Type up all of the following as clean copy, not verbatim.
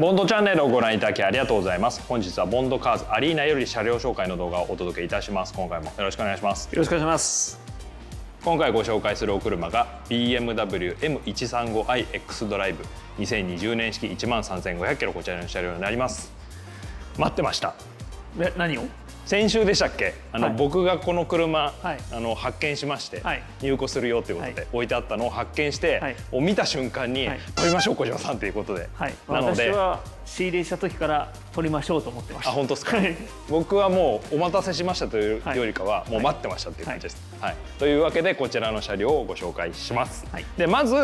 ボンドチャンネルをご覧いただきありがとうございます。本日はボンドカーズアリーナより車両紹介の動画をお届けいたします。今回もよろしくお願いします。よろしくお願いします。今回ご紹介するお車が BMW M135i X ドライブ2020年式 13,500km、 こちらの車両になります。待ってました。え、何を？先週でしたっけ、はい、僕がこの車、はい、発見しまして、はい、入庫するよということで、はい、置いてあったのを発見して、はい、見た瞬間に、はい、取りましょう小島さんということで、はい、なので私は仕入れした時から取りましょうと思ってました。あ、本当ですか。僕はもうお待たせしましたというよりかは、はい、もう待ってましたという感じです、はいはい、というわけでこちらの車両をご紹介します、はい、でまず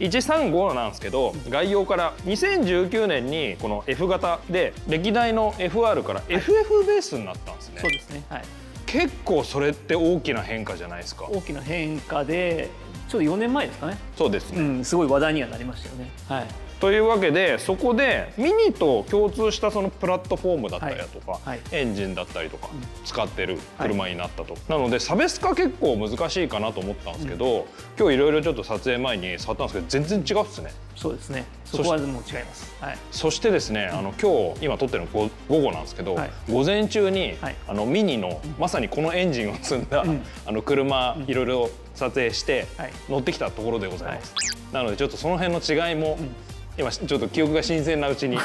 135なんですけど、概要から2019年にこの F 型で歴代の FR から FF ベースになったんですね、はい、そうですね、はい、結構それって大きな変化じゃないですか。大きな変化でちょうど4年前ですかね。そうですね、うん、すごい話題にはなりましたよね、はい、というわけでそこでミニと共通したそのプラットフォームだったりだとか、はいはい、エンジンだったりとか使ってる車になったと、はい、なので差別化結構難しいかなと思ったんですけど、うん、今日いろいろちょっと撮影前に触ったんですけど全然違うっすね。そうですね、そこはもう違います、はい、そしてですね、今撮ってるの午後なんですけど、はい、午前中に、はい、ミニの、うん、まさにこのエンジンを積んだ、うん、車、うん、いろいろ撮影して、はい、乗ってきたところでございます、はい、なのでちょっとその辺の違いも、うん、今ちょっと記憶が新鮮なうちに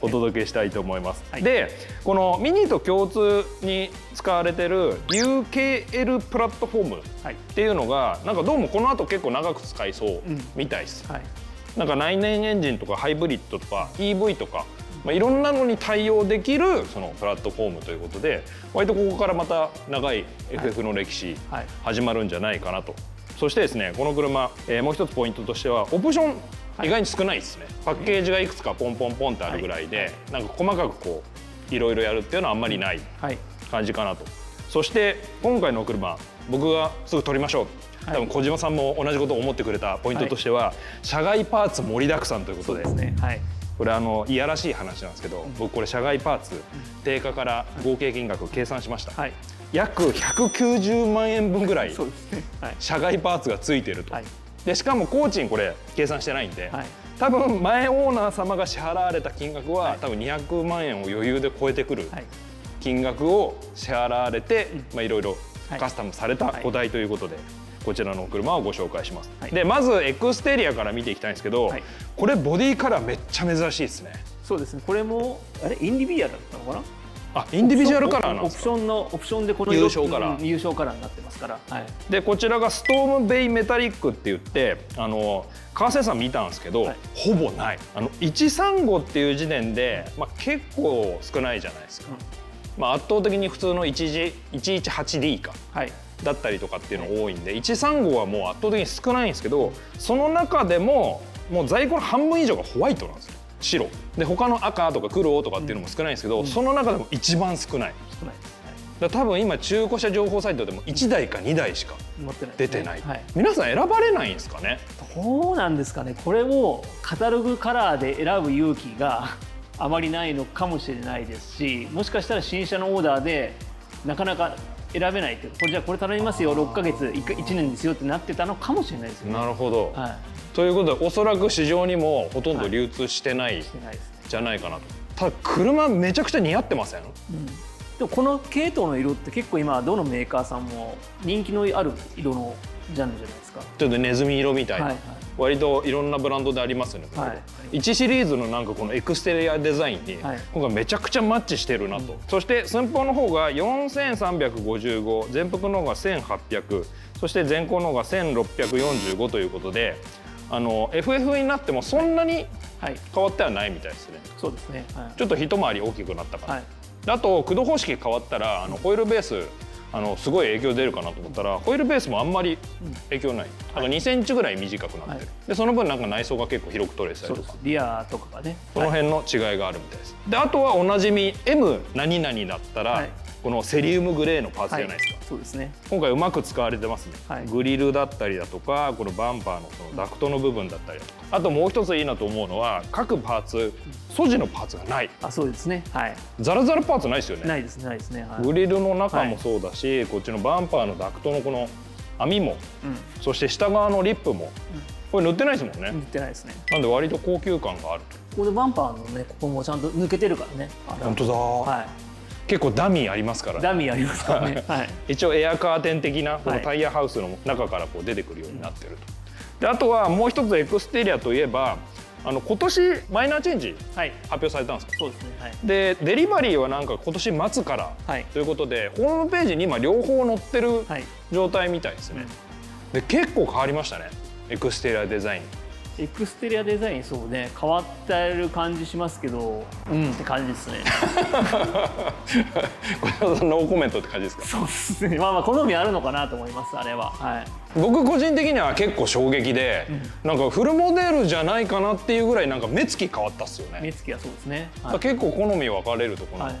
お届けしたいと思います、はい、でこのミニと共通に使われてる UKL プラットフォームっていうのがなんかどうもこの後結構長く使いそうみたいです、うん、はい、なんか内燃エンジンとかハイブリッドとか EV とか、まあ、いろんなのに対応できるそのプラットフォームということで、割とここからまた長い FF の歴史始まるんじゃないかなと。そしてですね、この車、もう一つポイントとしてはオプション意外に少ないですね。パッケージがいくつかポンポンポンってあるぐらいで、なんか細かくこういろいろやるっていうのはあんまりない感じかなと。そして今回のお車、僕がすぐ取りましょう、多分小島さんも同じことを思ってくれたポイントとしては、車外パーツ盛りだくさんということで、これいやらしい話なんですけど、僕これ車外パーツ定価から合計金額を計算しました。約190万円分ぐらい車外パーツがついてると。でしかも工賃これ計算してないんで、はい、多分前オーナー様が支払われた金額は、はい、多分200万円を余裕で超えてくる金額を支払われて、はいろいろカスタムされたお題ということで、はい、こちらのお車をご紹介します、はい、でまずエクステリアから見ていきたいんですけど、はい、これボディカラーめっちゃ珍しいですね。そうですね、これもあれインディビジュアルだったのかな。あ、インディビジュアルカラーなんですか。オプションでこの優勝カラーになってますから、はい、でこちらがストームベイメタリックって言って、川瀬さん見たんですけど、はい、ほぼない。135っていう時点で、まあ、結構少ないじゃないですか、うん、まあ圧倒的に普通の 118D か、はい、だったりとかっていうの多いんで、135はもう圧倒的に少ないんですけど、その中でももう在庫の半分以上がホワイトなんですよ。白で他の赤とか黒とかっていうのも少ないんですけど、うん、その中でも一番少ない。少ないですね。だから多分今中古車情報サイトでも1台か2台しか出てない。皆さん選ばれないんですかね。どうなんですかね。これをカタログカラーで選ぶ勇気があまりないのかもしれないですし、もしかしたら新車のオーダーでなかなか選べないっていう、これじゃあこれ頼みますよ6ヶ月1年ですよってなってたのかもしれないですよね。なるほど、はいということでおそらく市場にもほとんど流通してないじゃないかなと。ただ車めちゃくちゃ似合ってません？うん、でもこの系統の色って結構今どのメーカーさんも人気のある色のジャンルじゃないですか。ちょっとネズミ色みたいな、はい、割といろんなブランドでありますよね、はい、1シリーズのなんかこのエクステリアデザインに今回めちゃくちゃマッチしてるなと、はい、そして寸法の方が4355、前幅の方が1800、そして前後の方が1645ということで、FF になってもそんなに変わってはないみたいですね。そうですね、はい、ちょっと一回り大きくなったかな、はい、あと駆動方式変わったらホイールベースすごい影響出るかなと思ったら、ホイールベースもあんまり影響ない。2センチぐらい短くなってる、でその分なんか内装が結構広く取れてたりとか、リアとかがね、この辺の違いがあるみたいです。であとはおなじみ M 何々だったらこのセリウムグレーのパーツじゃないですか。そうですね、今回うまく使われてますね。グリルだったりだとか、このバンパーのそのダクトの部分だったりだとか、あともう一ついいなと思うのは各パーツ素地のパーツがない。あ、そうですね、はい、ザラザラパーツないですよね。ないですね、ないですね。グリルの中もそうだし、こっちのバンパーのダクトのこの網も、そして下側のリップも、これ塗ってないですもんね。塗ってないですね。なんで割と高級感があると。ここでバンパーのね、ここもちゃんと抜けてるからね。本当だ。はい。結構ダミーありますからね。ダミーありますからね。はい、一応エアカーテン的なこのタイヤハウスの中からこう出てくるようになってると。であとはもう一つエクステリアといえば、今年マイナーチェンジ発表されたんですか。そうですね。はい、でデリバリーはなんか今年末からということで、はい、ホームページに今両方載ってる状態みたいですね。はい、で結構変わりましたね、エクステリアデザイン。エクステリアデザイン、そうね、変わってる感じしますけど、うんって感じですね。これはノーコメントって感じですか。そうですね。まあまあ好みあるのかなと思います、あれは。はい。僕個人的には結構衝撃で、うん、なんかフルモデルじゃないかなっていうぐらいなんか目つき変わったっすよね。目つきはそうですね。はい、結構好み分かれるとこなのか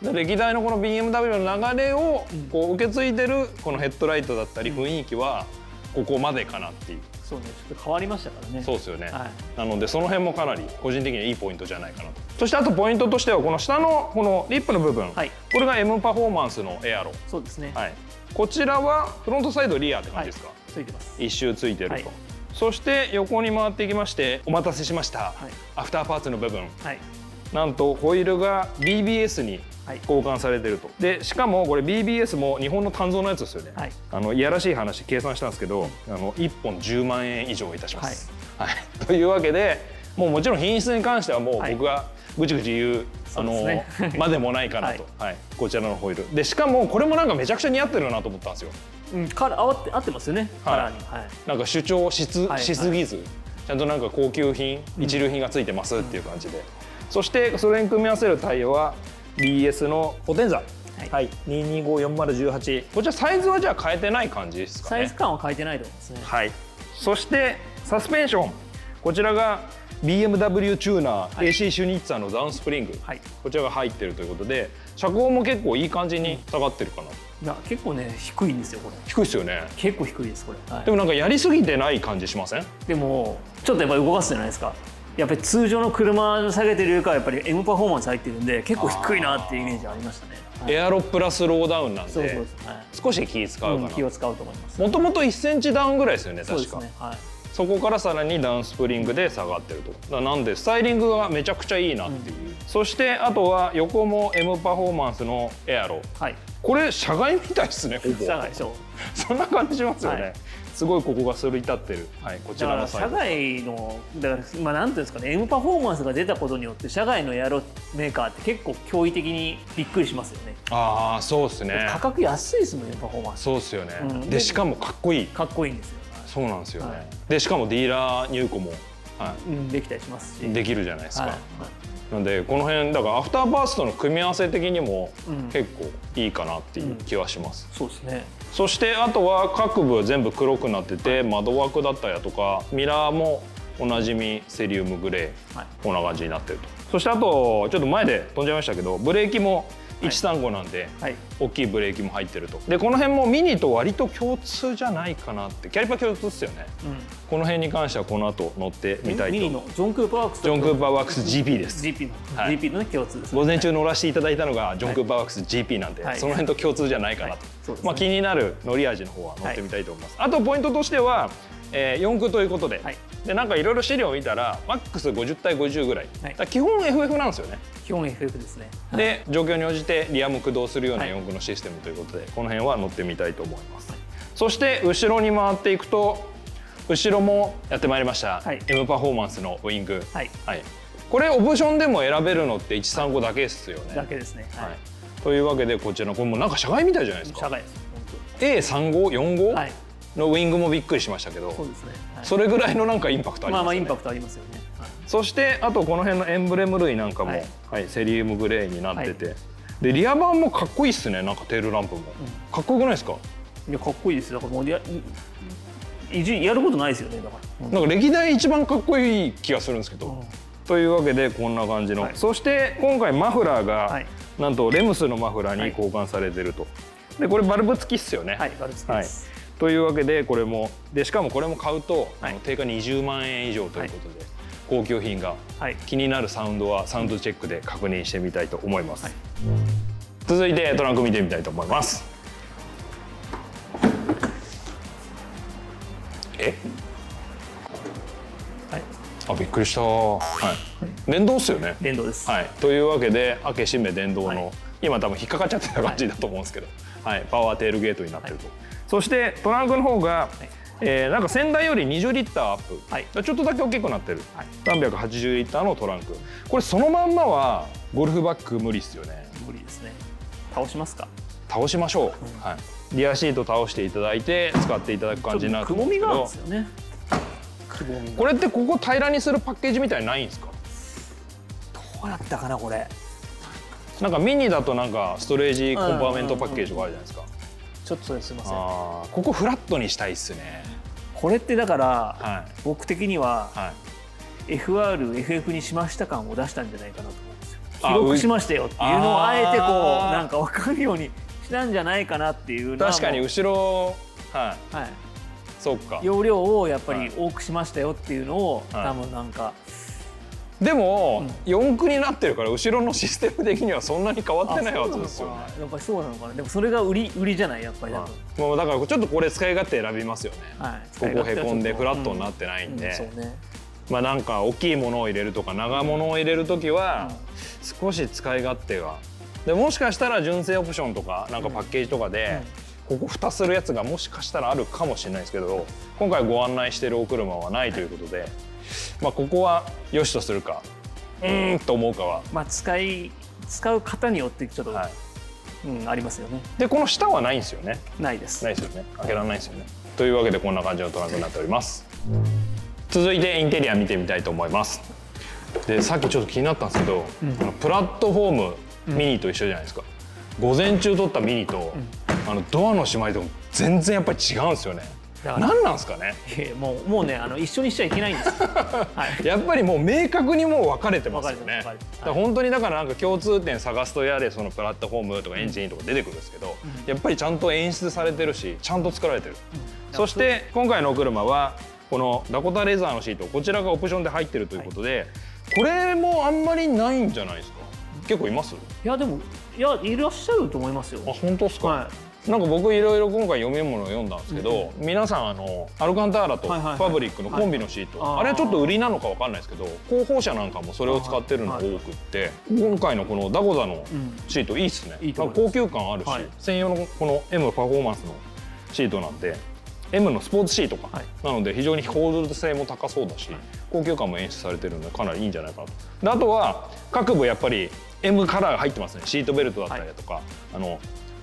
な。はい、歴代のこの BMW の流れをこう受け継いでるこのヘッドライトだったり雰囲気はここまでかなっていう。そうね、ちょっと変わりましたからね。そうですよね。はい、なのでその辺もかなり個人的にはいいポイントじゃないかなと。そしてあとポイントとしてはこの下のこのリップの部分、はい、これが M パフォーマンスのエアロ。そうですね。はい、こちらはフロントサイドリアって感じですか。はい、ついてます。一周ついてると。はい、そして横に回っていきまして、お待たせしました。はい、アフターパーツの部分。はい、なんとホイールが BBS に交換されてると。でしかもこれ BBS も日本の単造のやつですよね。はい、いやらしい話計算したんですけど、1本10万円以上いたします。はいはい、というわけでもちろん品質に関してはもう僕がぐちぐち言うまでもないかなと。はいはい、こちらのホイールでしかもこれもなんかめちゃくちゃ似合ってるなと思ったんですよ。うん、合ってますよね、カラーに。はい、なんか主張しすぎず、ちゃんとなんか高級品、一流品がついてますっていう感じで。そしてそれに組み合わせるタイヤは BS のポテンザ、はい、2254018。こちらサイズはじゃあ変えてない感じですかね。サイズ感は変えてないと思いますね。はい、そしてサスペンション、こちらが BMW チューナー、はい、AC シュニッツァーのダウンスプリング、はい、こちらが入ってるということで、車高も結構いい感じに下がってるかな。いや結構ね低いんですよこれ。低いですよね。結構低いですこれ。はい、でもなんかやりすぎてない感じしません？でもちょっとやっぱり動かすじゃないですか。やっぱり通常の車下げてるよりかはやっぱり M パフォーマンス入ってるんで、結構低いなっていうイメージありましたね。はい、エアロプラスローダウンなんで、そうそうです、はい、少し気使うかな。気を使うと思います。もともと1センチダウンぐらいですよね確か。そうですね、はい、そこからさらにダウンスプリングで下がってると。だからなんでスタイリングがめちゃくちゃいいなっていう。うん、そしてあとは横も M パフォーマンスのエアロ。はい、これ車外みたいですね。ほぼ車外でしょう。そんな感じしますよね。はい、すごいここがそれ至ってる。はい、こちらの社外のだからまあなんていうんですかね、M パフォーマンスが出たことによって社外のエアロメーカーって結構驚異的にびっくりしますよね。ああ、そうですね。価格安いですもん M パフォーマンス。そうですよね。うん、でしかもかっこいい。かっこいいんですよ。そうなんですよね。はい、でしかもディーラー入庫も、はい、うん、できたりしますし。できるじゃないですか。はいはい、なんでこの辺だからアフターバーストの組み合わせ的にも結構いいかなっていう気はします。うんうん、そうですね。そしてあとは各部全部黒くなってて、はい、窓枠だったりだとかミラーもおなじみセリウムグレー、はい、こんな感じになってると。そしてあとちょっと前で飛んじゃいましたけどブレーキも135なんで、はいはい、大きいブレーキも入ってると。でこの辺もミニと割と共通じゃないかなって、キャリパ共通っすよね、うん、この辺に関してはこの後乗ってみたいと。ミニのジョン・クーパーワークス、ジョン・クーパーワークス GP です。 GP の、はい、GP の共通です、ね、午前中乗らせていただいたのがジョン・クーパーワークス GP なんで、はい、その辺と共通じゃないかなと、はい、まあ気になる乗り味の方は乗ってみたいと思います、はい、あとポイントとしては4駆ということで、はい、でなんかいろいろ資料を見たらマックス50対50ぐらい、はい、だら基本 FF なんですよね。基本 FF ですね。で状況に応じてリアも駆動するような4駆のシステムということで、はい、この辺は乗ってみたいと思います、はい、そして後ろに回っていくと後ろもやってまいりました、はい、M パフォーマンスのウイング、はいはい、これオプションでも選べるのって135だけですよね。だけですね、はいはい、というわけでこちらのこれもなんか車外みたいじゃないですか。車外です。 A3545、はいのウィングもびっくりしましたけど、そうですね、はい、それぐらいのなんかインパクトありますよね。まあまあインパクトありますよね。はい、そしてあとこの辺のエンブレム類なんかも、はいはい、セリウムグレーになってて、はい、でリアバンもかっこいいっすね。なんかテールランプも、うん、かっこよくないですか。いやかっこいいです。だからもうやることないですよね。だから、うん、なんか歴代一番かっこいい気がするんですけど、うん、というわけでこんな感じの、はい、そして今回マフラーが、はい、なんとレムスのマフラーに交換されてると、はい、でこれバルブ付きっすよね。はい、バルブ付きです。はい、というわけでこれもでしかもこれも買うと、はい、定価20万円以上ということで、はい、高級品が、はい、気になるサウンドはサウンドチェックで確認してみたいと思います、はい、続いてトランク見てみたいと思います。えあ、びっくりした。はい。電動っすよね。電動です。はい。というわけで開け閉め電動の、今多分引っかかっちゃってた感じだと思うんですけど、はい、パワーテールゲートになってると。そしてトランクの方が、なんか先代より20リッターアップ、はい、ちょっとだけ大きくなってる、はい、380リッターのトランク、これそのまんまはゴルフバッグ無理ですよね。無理ですね。倒しますか。倒しましょう、うん、はい、リアシート倒していただいて使っていただく感じになると思うんですけど、くぼみがあるんですよね。くぼみがこれってここ平らにするパッケージみたいないんですか。どうだったかなこれ。なんかミニだとなんかストレージコンパーメントパッケージとかあるじゃないですか。ちょっとそれすみません。ここフラットにしたいっすね。これってだから、はい、僕的には、はい、FRFF にしました感を出したんじゃないかなと思うんですよ。広くしましたよっていうのをあえてこうなんか分かるようにしたんじゃないかなっていう。確かに後ろ、はい、はい、そうか、容量をやっぱり多くしましたよっていうのを、はい、多分なんか。でも、うん、四駆になってるから後ろのシステム的にはそんなに変わってないはずですよね。やっぱりそうなのかな。でもそれが売りじゃないやっぱり。もうだからちょっとこれ使い勝手選びますよね。はい、ここへこんでフラットになってないんで、まあなんか大きいものを入れるとか長物を入れる時は少し使い勝手が。でもしかしたら純正オプションとかなんかパッケージとかでここ蓋するやつがもしかしたらあるかもしれないですけど、今回ご案内してるお車はないということで。はい、まあここは良しとするか、と思うかは、まあ使う方によってちょっと、はい、ありますよね。でこの下はないんですよね。ないです。ないですよね。開けられないですよね。というわけでこんな感じのトランクになっております。続いてインテリア見てみたいと思います。でさっきちょっと気になったんですけど、このプラットフォームミニと一緒じゃないですか。午前中撮ったミニと、ドアの閉まりと全然やっぱり違うんですよね。何なんですかね。もうね一緒にしちゃいけないんですよ。はい、やっぱりもう明確にもう分かれてますよね。本当にだからなんか共通点探すとやれそのプラットフォームとかエンジンとか出てくるんですけど、やっぱりちゃんと演出されてるしちゃんと作られてる。そして今回のお車はこのダコタレザーのシート、こちらがオプションで入ってるということで、これもあんまりないんじゃないですか。結構います？いやでもいらっしゃると思いますよ。あ、本当ですか。はい、なんか僕いろいろ今回読み物を読んだんですけど、皆さんアルカンターラとファブリックのコンビのシート、あれはちょっと売りなのかわかんないですけど、広報車なんかもそれを使ってるのが多くって、今回のこのダコザのシートいいっすね。高級感あるし、専用のこの M パフォーマンスのシートなんで M のスポーツシートかなので、非常に構造性も高そうだし高級感も演出されてるのでかなりいいんじゃないかなと。であとは各部やっぱり M カラーが入ってますね。シートベルトだったりだとか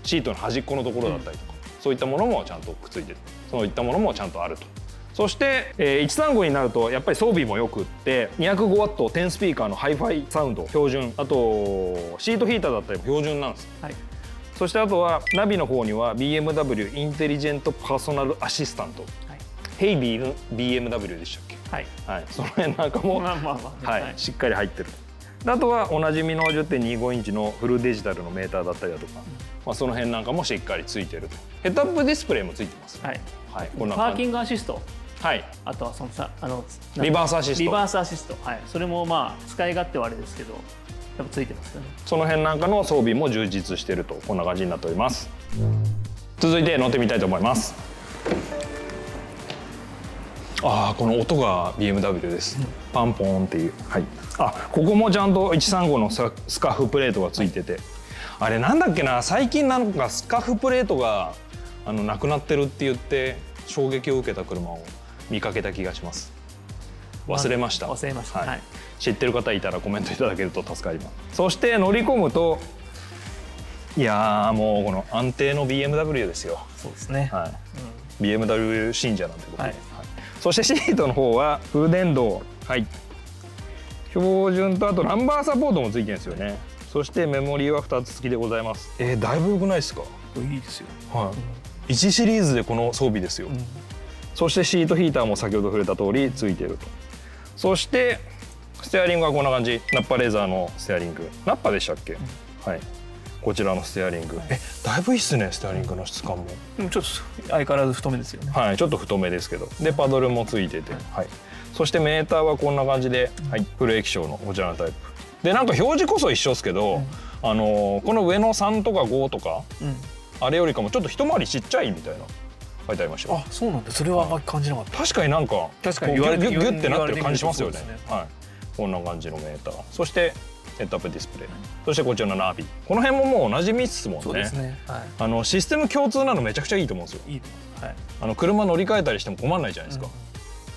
シートの端っこのところだったりとか、そういったものもちゃんとくっついてる、そういったものもちゃんとあると。そして135になるとやっぱり装備もよくって、 205W 10スピーカーの HiFi サウンド標準、あとシートヒーターだったりも標準なんです、はい、そしてあとはナビの方には BMW Intelligent Personal Assistant、はい、HiFi BMW でしたっけ、はい、はい、その辺なんかもしっかり入ってる。あとはおなじみの 10.25 インチのフルデジタルのメーターだったりだとか、まあその辺なんかもしっかりついてると。ヘッドアップディスプレイもついてます。はい。はい。パーキングアシスト。はい。あとはそのさリバースアシスト。リバースアシスト。はい。それもまあ使い勝手はあれですけど、やっぱついてますよね。その辺なんかの装備も充実してると、こんな感じになっております。続いて乗ってみたいと思います。ああ、この音が BMW です。パンポーンっていう。はい。あ、ここもちゃんと135のスカフプレートがついてて、あれなんだっけな、最近なんかスカフプレートがなくなってるって言って衝撃を受けた車を見かけた気がします。忘れました。忘れました、はいはい、知ってる方いたらコメントいただけると助かります。そして乗り込むと、いやーもうこの安定の BMW ですよ。そうですね、はい、うん、BMW 信者なんてことで、はい、そしてシートの方はフル電動、はい、標準とあとナンバーサポートもついてるんですよね。そしてメモリーは2つ付きでございます。だいぶ良くないですか。いいですよ。はい。1シリーズでこの装備ですよ。うん、そしてシートヒーターも先ほど触れた通りついていると。そしてステアリングはこんな感じ。ナッパレーザーのステアリング。ナッパでしたっけ。うん、はい。こちらのステアリング。はい、だいぶいいっすね。ステアリングの質感も。うん、ちょっと相変わらず太めですよね。はい。ちょっと太めですけど。でパドルもついてて。はい。はい、そしてメーターはこんな感じで。はい。フル液晶のこちらのタイプ。でなんか表示こそ一緒ですけど、うん、この上の3とか5とか、うん、あれよりかもちょっと一回りちっちゃいみたいな書いてありましたよ。あ、そうなんだ。それはあんまり感じなかった。確かになんか確かにギュッてなってる感じしますよね。はい。こんな感じのメーター。そしてセットアップディスプレイ。そしてこちらのナビ。この辺ももうおなじみですもんね。そうですね。はい。システム共通なのめちゃくちゃいいと思うんですよ。いいと思う。はい。車乗り換えたりしても困んないじゃないですか。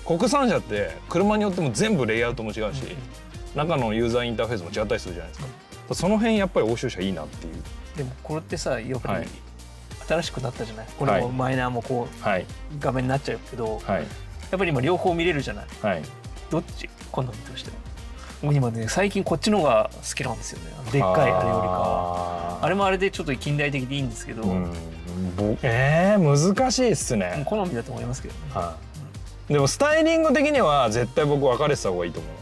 国産車って車によっても全部レイアウトも違うし、中のユーザーインターフェースも違ったりするじゃないですか。その辺やっぱり欧州車いいなっていう。でもこれってさ、やっぱり新しくなったじゃない。これもマイナーもこう画面になっちゃうけど、やっぱり今両方見れるじゃない。どっち好みとしてはもう今ね、最近こっちの方が好きなんですよね。でっかいあれよりかは。あれもあれでちょっと近代的でいいんですけど、難しいっすね。好みだと思いますけどね。でもスタイリング的には絶対僕分かれてた方がいいと思う。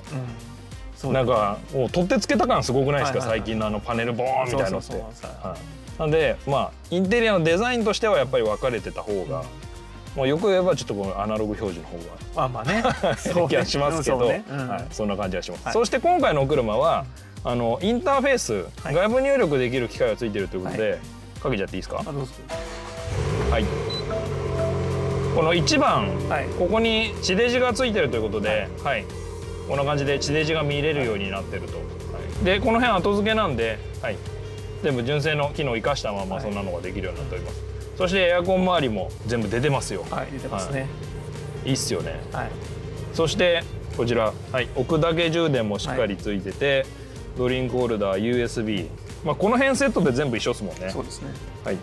なんかもう取ってつけた感すごくないですか、最近のパネルボーンみたいなのって。なんでまあインテリアのデザインとしてはやっぱり分かれてた方が、もうよく言えばちょっとこのアナログ表示の方がまあね気がしますけど、そんな感じがします。そして今回のお車はインターフェース、外部入力できる機械がついてるということで、かけちゃっていいですか。はい、この1番ここに地デジがついてるということで、はい、こんな感じで地デジが見れるようになってると。でこの辺後付けなんで、全部純正の機能を生かしたままそんなのができるようになっております。そしてエアコン周りも全部出てますよ。出てますね。いいっすよね。そしてこちら置くだけ充電もしっかりついてて、ドリンクホルダー、 USB、 この辺セットで全部一緒ですもんね。そうですね。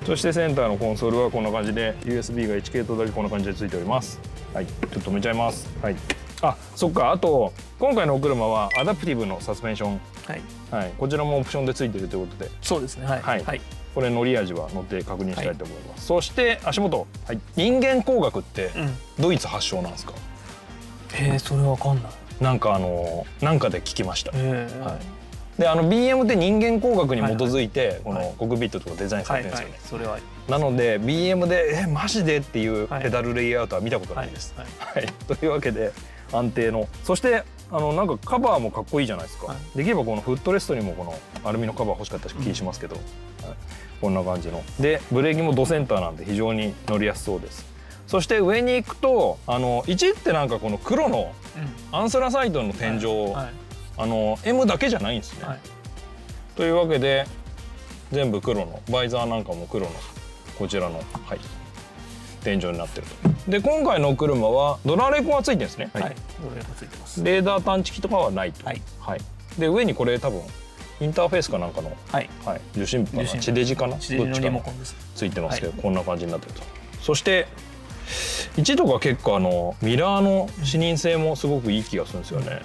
そしてセンターのコンソールはこんな感じで USB が1系統だけこんな感じでついております。はい、ちょっと止めちゃいます。はい、あ、そっか。あと今回のお車はアダプティブのサスペンション、こちらもオプションでついてるということで。そうですね。これ乗り味は乗って確認したいと思います。そして足元、人間工学ってドイツ発祥なんですか。へえ、それわかんない。なんかなんかで聞きました。でBM って人間工学に基づいてこのコックピットとかデザインされてるんですよね。なので BM でマジでっていうペダルレイアウトは見たことないです。というわけで。安定の、そしてなんかカバーもかっこいいじゃないですか、はい、できればこのフットレストにもこのアルミのカバー欲しかった気しますけど、こんな感じのでブレーキもドセンターなんで非常に乗りやすそうです。そして上に行くと1ってなんかこの黒のアンスラサイトの天井、M だけじゃないんですね、というわけで全部黒のバイザーなんかも黒のこちらの、天井になってると。で今回のお車はドラレコがついてるんですね。はい、ドラレコついてます。レーダー探知機とかはないと。はい。で上にこれ多分インターフェースかなんかの受信機かな、地デジかな、どっちかついてますけど、こんな感じになってると。そして1とか結構ミラーの視認性もすごくいい気がするんですよね。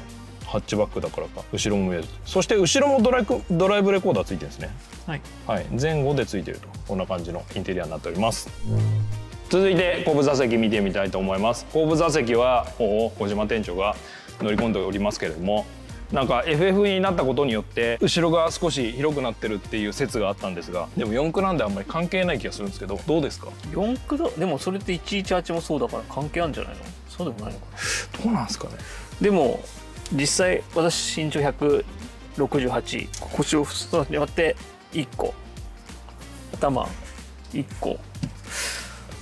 ハッチバックだからか後ろも見える。そして後ろもドライブレコーダーついてるんですね。はい。前後でついてると、こんな感じのインテリアになっております。続いて後部座席見てみたいと思います。後部座席はもう小島店長が乗り込んでおりますけれども、なんか FF になったことによって後ろが少し広くなってるっていう説があったんですが、でも四駆なんであんまり関係ない気がするんですけど、どうですか。四駆だ。でもそれって118もそうだから関係あるんじゃないの。そうでもないのかな。どうなんですかね。でも実際私身長168、腰をふとやって1個頭1個、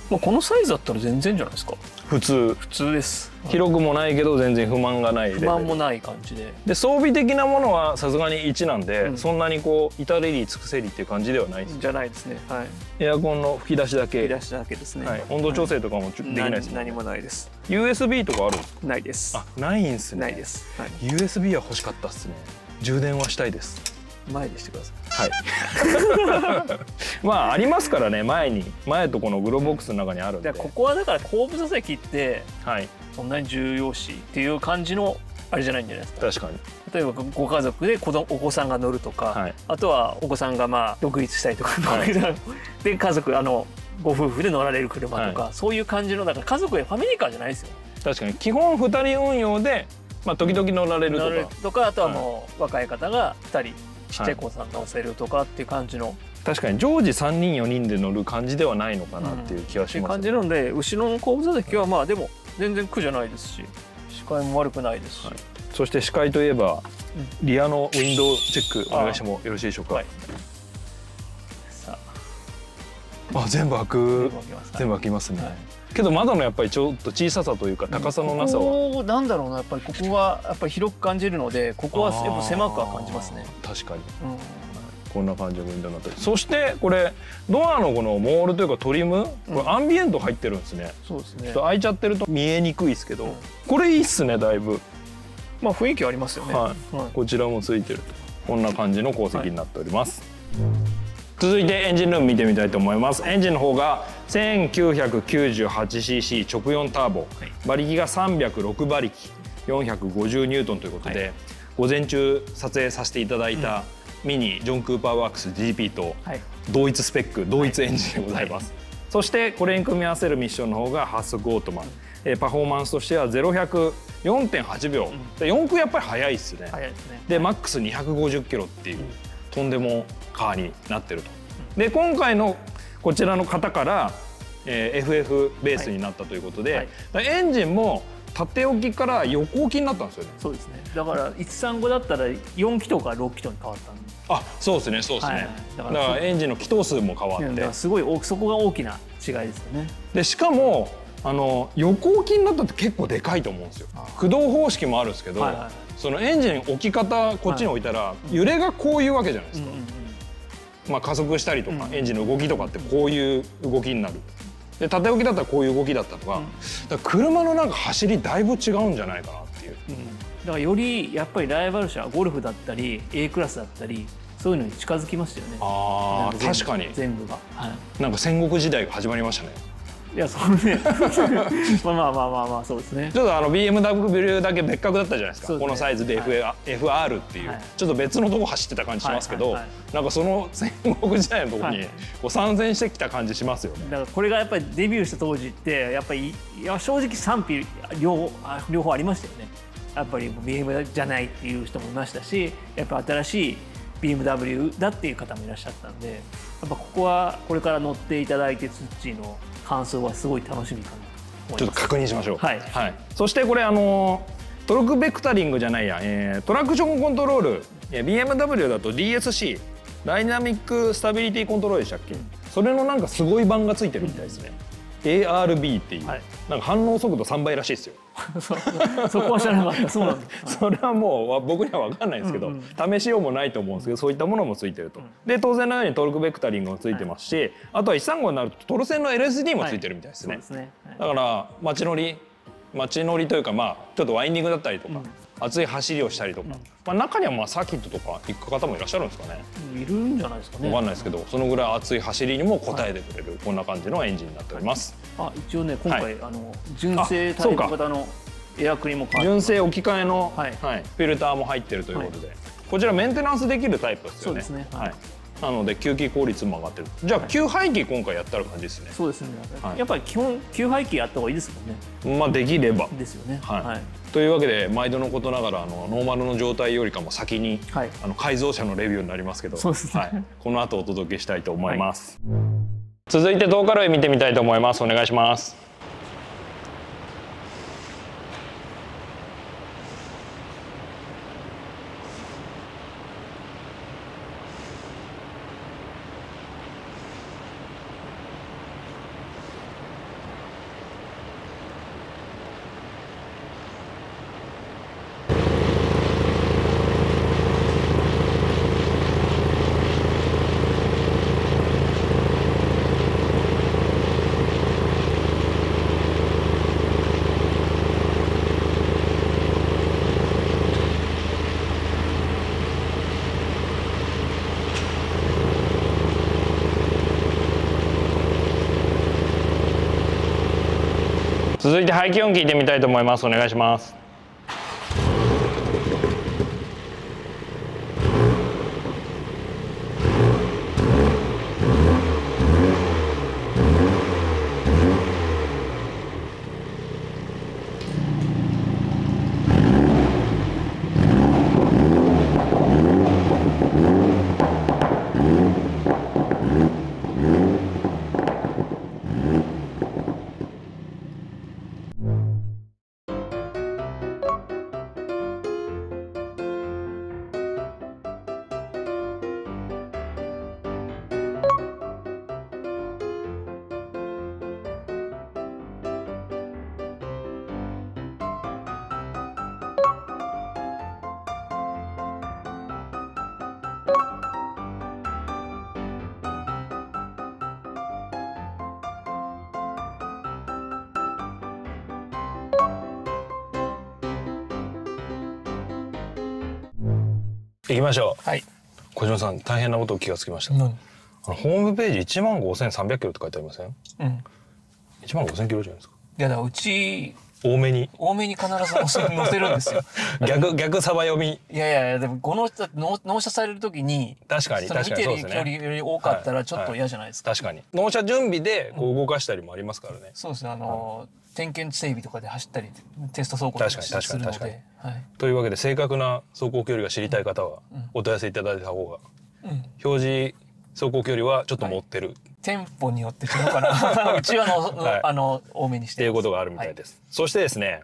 まあこのサイズだったら全然じゃないですか。普通です。広くもないけど全然不満がない、不満もない感じで、で装備的なものはさすがに1なんで、そんなにこう至れり尽くせりっていう感じではないじゃないですね。はい。エアコンの吹き出しだけ、吹き出しだけですね。温度調整とかもできないですね。何もないです。 USB とかあるんですか。ないです。あ、ないんすね。ないです。 USB は欲しかったっすね。充電はしたいです。前にしてください。はい、まあありますからね、前とこのグローボックスの中にあるんで。ここはだから後部座席ってそんなに重要視っていう感じのあれじゃないんじゃないですか。確かに。例えばご家族でお子さんが乗るとか、あとはお子さんがまあ独立したりとか、で家族ご夫婦で乗られる車とか、そういう感じのだから家族やファミリーカーじゃないですよ。確かに基本2人運用で、まあ時々乗られるとか、あとはもう若い方が2人。ちっちゃい子さんが押せるとかっていう感じの、確かに常時3人4人で乗る感じではないのかなっていう気はします。っていう感じなので後ろの後部座席はまあでも全然苦じゃないですし、視界も悪くないですし、そして視界といえばリアのウィンドウチェックお願いしてもよろしいでしょうか。さあ、全部開きますね。けど窓のやっぱりちょっと小ささというか高さのなさは、なんだろうな、やっぱりここはやっぱり広く感じるので、ここはやっぱ狭くは感じますね。確かに、うん、こんな感じのウィンドウになって、そしてこれドアのこのモールというかトリム、これアンビエント入ってるんですね。そうですね、ちょっと開いちゃってると見えにくいですけど、うん、これいいっすね、だいぶまあ雰囲気ありますよね。はい、はい、こちらもついてると、こんな感じの後席になっております。はい、続いてエンジンルーム見てみたいと思います。エンジンの方が 1998cc 直4ターボ、はい、馬力が306馬力450ニュートンということで、はい、午前中撮影させていただいたミニジョン・クーパーワークス GP と同一スペック、はい、同一エンジンでございます。はい、そしてこれに組み合わせるミッションの方が8速オートマン、パフォーマンスとしては0-100 4.8 秒、うん、4駆やっぱり速いですね。速いですね。でマックス250キロっていう、うん、とんでもカーになってると。で今回のこちらの型から、FF ベースになったということで、はいはい、エンジンも縦置きから横置きになったんですよね。そうですね、だから135だったら4気筒から6気筒に変わったんで、あ、そうですね、そうですね、はい、だからエンジンの気筒数も変わって、すごいそこが大きな違いですよね。でしかも横置きになったって結構でかいと思うんですよ。駆動方式もあるんですけど、そのエンジン置き方こっちに置いたら揺れがこういうわけじゃないですか。まあ加速したりとかエンジンの動きとかってこういう動きになる。で縦置きだったらこういう動きだったとか、だから車のなんか走りだいぶ違うんじゃないかなっていう。だからよりやっぱりライバル車ゴルフだったり A クラスだったりそういうのに近づきましたよね。ああ確かに、全部がなんか戦国時代が始まりましたね。いや、そうねまあそうですね。ちょっとBMW だけ別格だったじゃないですか、このサイズで FR っていうちょっと別のとこ走ってた感じしますけど、なんかその戦国時代のとこにこう参戦してきた感じしますよね。だからこれがやっぱりデビューした当時ってやっぱり正直賛否両方ありましたよね。やっぱり BMW じゃないっていう人もいましたし、やっぱ新しいBMW だっていう方もいらっしゃったんで、やっぱここはこれから乗っていただいてツッチーの感想はすごい楽しみかなと思います。ちょっと確認しましょう。はい、はい、そしてこれトルクベクタリングじゃないや、トラクションコントロール、BMW だと DSC ダイナミックスタビリティコントロールでしたっけ、うん、それのなんかすごい版がついてるみたいですね。ARB っていう、はい、なんか反応速度3倍らしいですよ。そこは知らなかった。そうなんです。それはもう僕には分かんないですけど、試しようもないと思うんですけど、そういったものもついてると。で当然のようにトルクベクタリングもついてますし、はい、あとは135になるとトルセンの LSD もついてるみたいですね。だから街乗りというか、まあちょっとワインディングだったりとか、熱い走りをしたりとか、まあ中にはまあサーキットとか行く方もいらっしゃるんですかね。いるんじゃないですかね。わかんないですけど、そのぐらい熱い走りにも応えてくれるこんな感じのエンジンになっております。あ、一応ね今回純正タイプ型のエアクリも純正置き換えのフィルターも入ってるということで、こちらメンテナンスできるタイプですよね。そうですね。はい。なので給気効率も上がってる。じゃあ給排気今回やったら感じですね。そうですね。やっぱり基本給排気やった方がいいですもんね。まあできれば。ですよね。はい。というわけで毎度のことながらノーマルの状態よりかも先に改造車のレビューになりますけど、はい。この後お届けしたいと思います。続いて動画類見てみたいと思います。お願いします。続いて排気音聞いてみたいと思います。お願いします。行きましょう。はい。小島さん、大変なことを気がつきました。ホームページ15,300キロって書いてありません？うん。15,000キロじゃないですか。いやだ、うち多めに必ず載せるんですよ。逆サバ読み。いやいや、でもこの人納車される時に確かに見てる距離より多かったらちょっと嫌じゃないですか。確かに納車準備でこう動かしたりもありますからね。そうですね、点検整備とかで走ったりテスト走行とかするので。というわけで正確な走行距離が知りたい方はお問い合わせいただいた方が、表示走行距離はちょっと持ってる。店舗によって違うかな。うちは多めにしてっていうことがあるみたいです。そしてですね、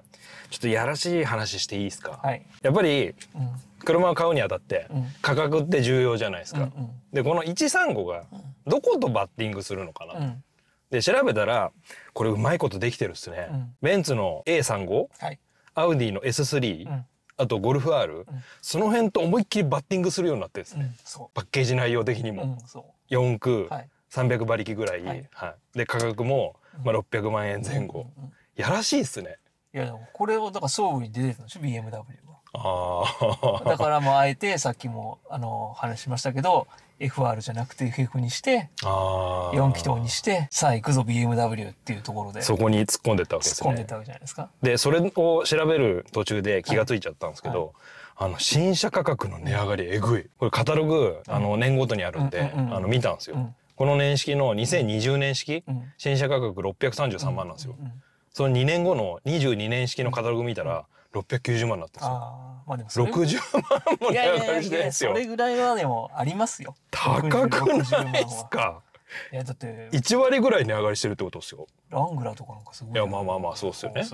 ちょっとやらしい話していいですか。やっぱり車を買うにあたって価格って重要じゃないですか。でこの135がどことバッティングするのかな。で調べたらこれうまいことできてるっすね。ベンツの A35、アウディの S3、あとゴルフ R、その辺と思いっきりバッティングするようになってですね。パッケージ内容的にも4駆。300馬力ぐらい、はい、で価格もまあ600万円前後、やらしいっすね。いやでもこれをだから総売りで出てたんでしょ BMW は。ああ。だからもうあえてさっきも話しましたけど FR じゃなくて FF にして4気筒にしてさあ行くぞ BMW っていうところでそこに突っ込んでったわけですね。突っ込んでったわけじゃないですか。でそれを調べる途中で気がついちゃったんですけど。はいはい、新車価格の値上がりえぐい。これカタログ年ごとにあるんで見たんですよ。この年式の2020年式、新車価格633万なんですよ。その2年後の22年式のカタログ見たら690万になってますよ。60万も値上がりしてるんですよ。それぐらいはでもありますよ。高くないっすか。いやだって1割ぐらい値上がりしてるってことですよ。ラングラーとかなんかすごい。いやまあまあまあそうっすよね。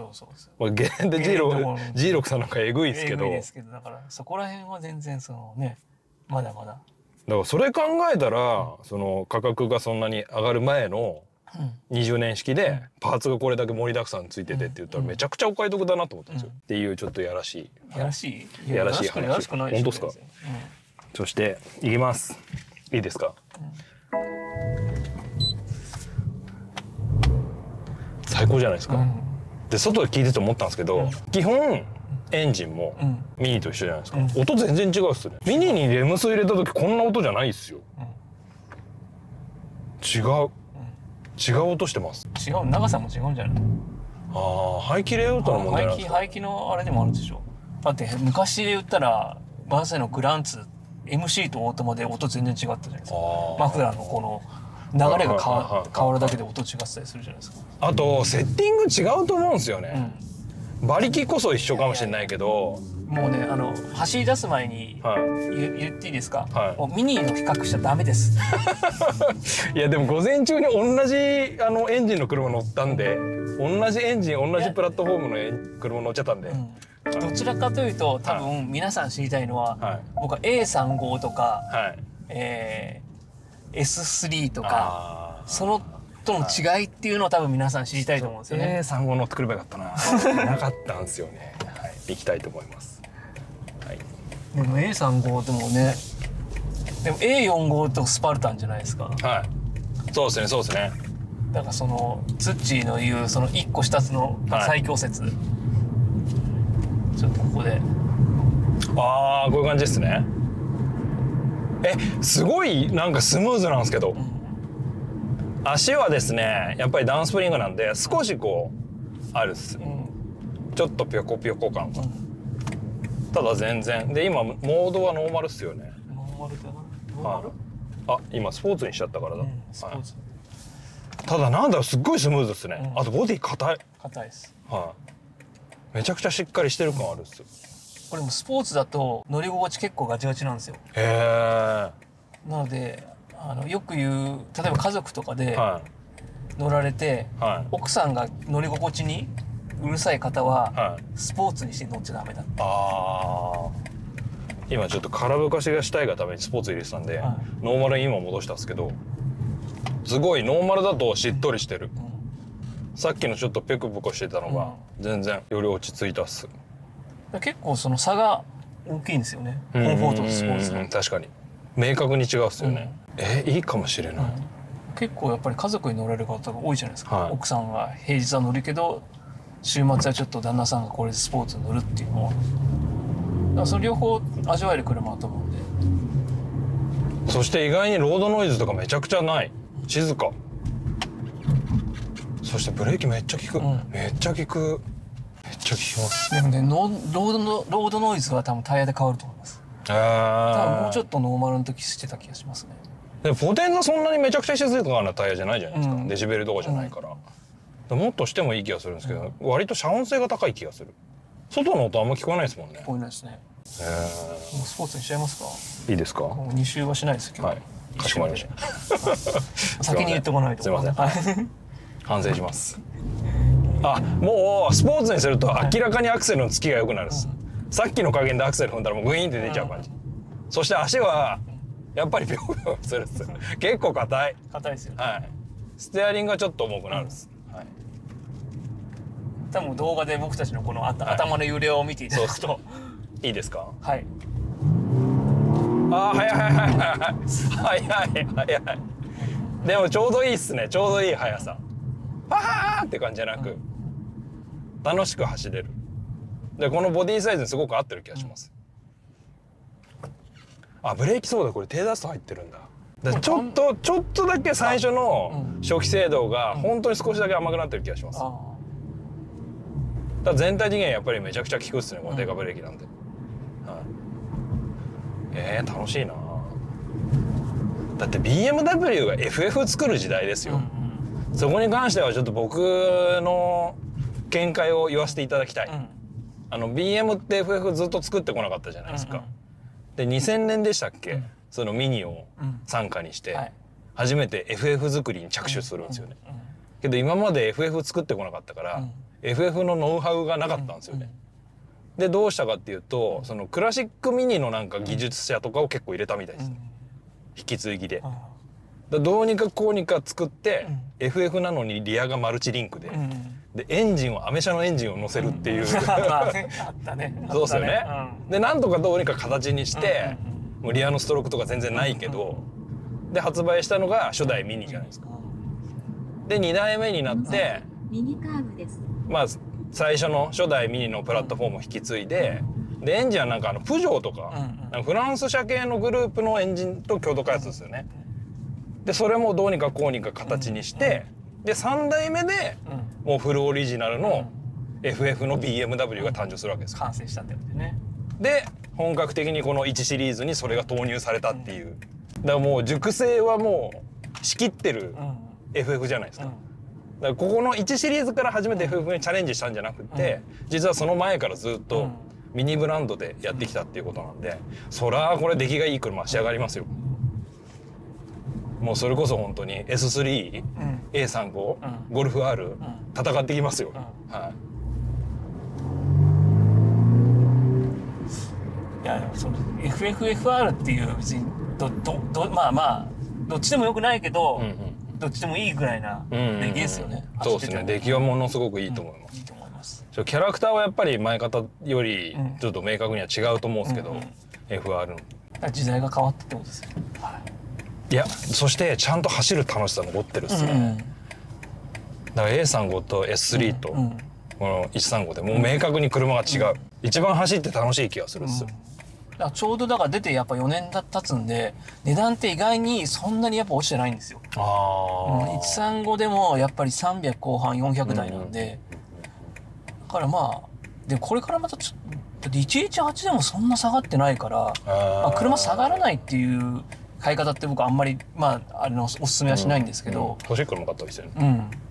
ゲレンデ G6 さんなんかえぐいですけど。えぐいですけど、だからそこら辺は全然そのね、まだまだ。だからそれ考えたら、うん、その価格がそんなに上がる前の20年式でパーツがこれだけ盛りだくさんついててって言ったらめちゃくちゃお買い得だなと思ったんですよ。っていうちょっとやらしい。やらしい。やらしい話。本当ですか。そしていきます。いいですか。最高じゃないですか。で外で聞いてて思ったんですけど、基本エンジンもミニと一緒じゃないですか。音全然違うっすね。ミニにレムス入れた時こんな音じゃないっすよ。違う音してます。違う、長さも違うんじゃない。ああ、排気レイアウトの問題なんですか。排気のあれでもあるでしょ。だって昔で言ったらバンセのグランツ MC とオートマで音全然違ったじゃないですか。マフラーのこの流れが変わるだけで音違ってたりするじゃないですか。あとセッティング違うと思うんですよね。馬力こそ一緒かもしれないけど、もうね、走り出す前に言っていいですか。ミニの比較しちゃダメです。いやでも午前中に同じエンジンの車乗ったんで、同じエンジン同じプラットフォームの車乗っちゃったんで、どちらかというと多分皆さん知りたいのは、僕は A35 とかS3 とかそのとの違いっていうのを多分皆さん知りたいと思うんですよね。A35 乗ってくればよかったな。なかったんですよね。はい、行きたいと思います。はい。でも A35 でもね、でも A45 とスパルタンじゃないですか。はい。そうですね、そうですね。だからそのツッチーの言うその1個下の最強説。はい、ちょっとここで。ああ、こういう感じですね。すごいなんかスムーズなんですけど。うん、足はですね、やっぱりダウンスプリングなんで少しこうあるっす、うん、ちょっとピョコピョコ感が、うん、ただ全然で、今モードはノーマルっすよね。ノーマルだな。ノーマル、あ、今スポーツにしちゃったからだ、スポーツ、はい、ただなんだろう、すっごいスムーズっすね、うん、あとボディ硬い硬いっす、はい、めちゃくちゃしっかりしてる感あるっす。これもスポーツだと乗り心地結構ガチガチなんですよ。へえ。なのでよく言う、例えば家族とかで乗られて、はい、奥さんが乗り心地にうるさい方は、はい、スポーツにして乗っちゃダメだって。あ、今ちょっと空ぶかしがしたいがためにスポーツ入れてたんで、はい、ノーマルに今戻したんですけど、すごいノーマルだとしっとりしてる、うん、さっきのちょっとペコペコしてたのが全然より落ち着いたっす。結構その差が大きいんですよね、コンフォートとスポーツの。確かに明確に違うっすよね、うん。いいかもしれない、うん、結構やっぱり家族に乗られる方が多いじゃないですか、はい、奥さんが平日は乗るけど週末はちょっと旦那さんがこれでスポーツに乗るっていうのは、からその両方味わえる車だと思うんで。そして意外にロードノイズとかめちゃくちゃない、静か。そしてブレーキめっちゃ効く、めっちゃ効きます。でもね、ロードノイズは多分タイヤで変わると思います。多分もうちょっとノーマルの時してた気がしますね。でもポテンのそんなにめちゃくちゃ静かなタイヤじゃないじゃないですか、デシベルとかじゃないから、もっとしてもいい気がするんですけど、割と遮音性が高い気がする。外の音あんま聞こえないですもんね。聞こえないですね。もうスポーツにしちゃいますか。いいですか。もう2周はしないですけど。はい。かしこまりました。先に言ってこないと。すみません。反省します。あ、もうスポーツにすると明らかにアクセルのつきが良くなるです。さっきの加減でアクセル踏んだらもうグイーンって出ちゃう感じ。そして足はやっぱりピョンピョンするです。結構硬い。硬いですよ。はい。ステアリングがちょっと重くなるです。はい。多分動画で僕たちのこの頭の揺れを見ていただくと。いいですか。はい。ああ、早い。でもちょうどいいっすね。ちょうどいい速さ。パハーって感じじゃなく、楽しく走れる。でこのボディサイズにすごく合ってる気がします。あ、ブレーキそうだ。これ手出すと入ってるんだ。ちょっとだけ最初の初期制動が本当に少しだけ甘くなってる気がします。だ全体的にはやっぱりめちゃくちゃ効くっすね。このデカブレーキなんで。楽しいな。だって BMW が FF 作る時代ですよ。そこに関してはちょっと僕の見解を言わせていただきたい。BM って FF ずっと作ってこなかったじゃないですか。で2000年でしたっけ、そのミニを傘下にして初めて FF 作りに着手するんですよね。けど今まで FF 作ってこなかったから、FF のノウハウがなかったんですよね。でどうしたかっていうと、そのクラシックミニのなんか技術者とかを結構入れたみたいですね、引き継ぎで。どうにかこうにか作って、FF なのにリアがマルチリンクで、でエンジンをアメ車のエンジンを乗せるっていう、そうですよね。でなんとかどうにか形にして、もうリアのストロークとか全然ないけど、で発売したのが初代ミニじゃないですか。で2代目になって、まあ最初の初代ミニのプラットフォームを引き継いで、でエンジンはなんかプジョーとか、フランス車系のグループのエンジンと共同開発ですよね。でそれもどうにかこうにか形にして、で3代目でもうフルオリジナルの FF の BMW が誕生するわけです。完成したんだよね。で本格的にこの1シリーズにそれが投入されたっていう。だからもう熟成はもう仕切ってる FF じゃないですか。だからここの1シリーズから初めて FF にチャレンジしたんじゃなくて、実はその前からずっとミニブランドでやってきたっていうことなんで、そらこれ出来がいい車仕上がりますよ。もうそれこそ本当に S3、A35、ゴルフ R 戦ってきますよ。いやでもその FFFR っていう別にまあどっちでもよくないけど。どっちでもいいぐらいな出来ですよね。そうですね。出来はものすごくいいと思います。いいと思います。キャラクターはやっぱり前方よりちょっと明確には違うと思うんですけど、FR の時代が変わったってことですよ。いや、そしてちゃんと走る楽しさ残ってるっすね。だから A35 と S3 とこの135でもう明確に車が違う。一番走って楽しい気がするっす。ちょうどだから出てやっぱ4年経つんで、値段って意外にそんなにやっぱ落ちてないんですよ。135でもやっぱり300後半400台なんで、だからまあでこれからまたちょっと118でもそんな下がってないから、まあ車下がらないっていう買い方って僕あんまりまああれのおすすめはしないんですけど、欲しい車買ったりしてる。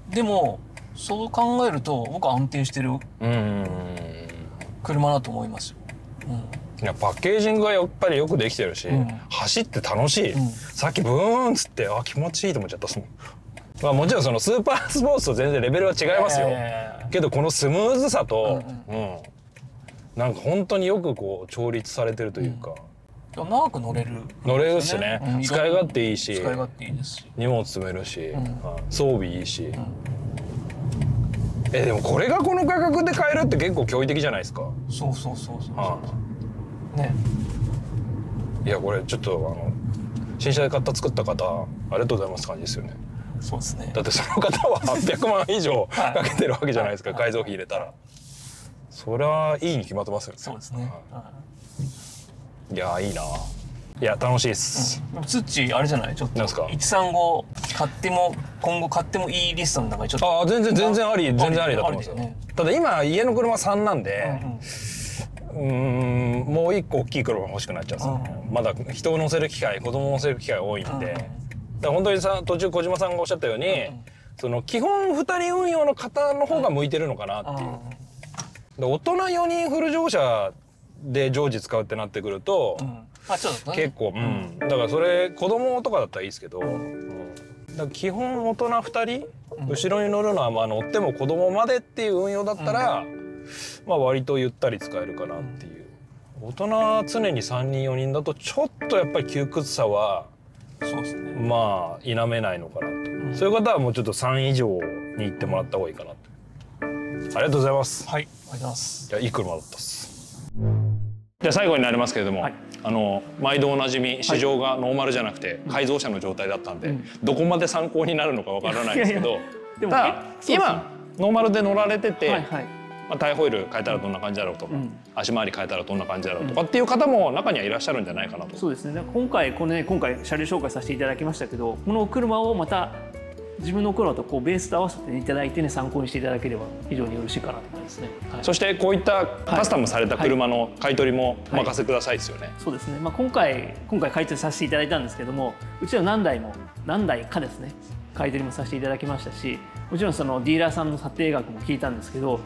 でもそう考えると僕は安定してる車だと思いますよ。いやパッケージングがやっぱりよくできてるし、走って楽しい、さっきブーンっつってあ気持ちいいと思っちゃったっすもん。まあもちろんそのスーパースポーツと全然レベルは違いますよ、けどこのスムーズさと、なんか本当によくこう調律されてるというか、長く乗れる、乗れるしね、使い勝手いいし、使い勝手いいですし、荷物積めるし、装備いいし、でもこれがこの価格で買えるって結構驚異的じゃないですか。そうそうそうそうね、いやこれちょっと新車で買った作った方ありがとうございます感じですよね。そうですね。だってその方は800万以上かけてるわけじゃないですか、改造費入れたら。そりゃいいに決まってますよね。そうですね。いやーいいな。いや楽しいです。ツッチーあれじゃない？ちょっと135買っても今後買ってもいいリストの中にちょっと、ああ全然あり、全然ありだと思うんですよね。ただ今家の車3なんで、もう1個大きい車が欲しくなっちゃうんですよね。まだ人を乗せる機会、子供を乗せる機会多いんで、だから本当にさ途中小島さんがおっしゃったように、その基本2人運用の方の方が向いてるのかなっていう。大人4人フル乗車で常時使うってなってくると、結構、だからそれ子供とかだったらいいですけど、だから基本大人2人後ろに乗るのはまあ乗っても子供までっていう運用だったら、まあ割とゆったり使えるかなっていう。大人常に3人4人だとちょっとやっぱり窮屈さはまあ否めないのかなと。そういう方はもうちょっと3以上に行ってもらった方がいいかなと。ありがとうございます。はい、ありがとうございます。いや、いい車だったっす。じゃあ最後になりますけれども、はい、毎度おなじみ市場がノーマルじゃなくて改造車の状態だったんで、どこまで参考になるのかわからないですけど、ただ今ノーマルで乗られてて、まあタイホイール変えたらどんな感じだろうとか、足回り変えたらどんな感じだろうとかっていう方も中にはいらっしゃるんじゃないかなと。そうですね。今回車両紹介させていただきましたけど、この車をまた自分の頃とこうベースと合わせていただいてね、参考にしていただければ非常によろしいかなと思いますね。そしてこういったカスタムされた車の買い取りもお任せくださいですよね。そうですね。まあ今回買い取りさせていただいたんですけども、うちは何台かですね、買い取りもさせていただきましたし、もちろんそのディーラーさんの査定額も聞いたんですけど、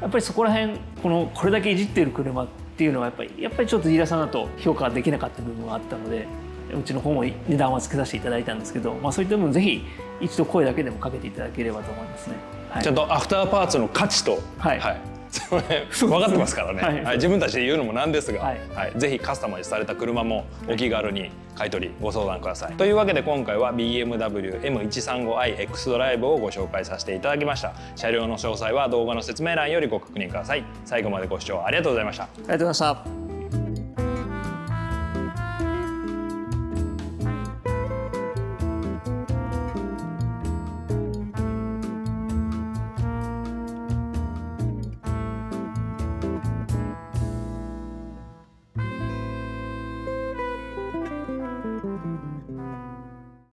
やっぱりそこら辺これだけいじっている車っていうのはやっぱりちょっとディーラーさんだと評価できなかった部分があったので。うちの方も値段はつけさせていただいたんですけど、まあ、そういったものぜひ一度声だけでもかけていただければと思いますね。はい、ちゃんとアフターパーツの価値と、分かってますからね。自分たちで言うのもなんですが、ぜひカスタマイズされた車もお気軽に買い取りご相談ください。というわけで今回は BMW M135i X ドライブをご紹介させていただきました。車両の詳細は動画の説明欄よりご確認ください。最後までご視聴ありがとうございました。ありがとうございました。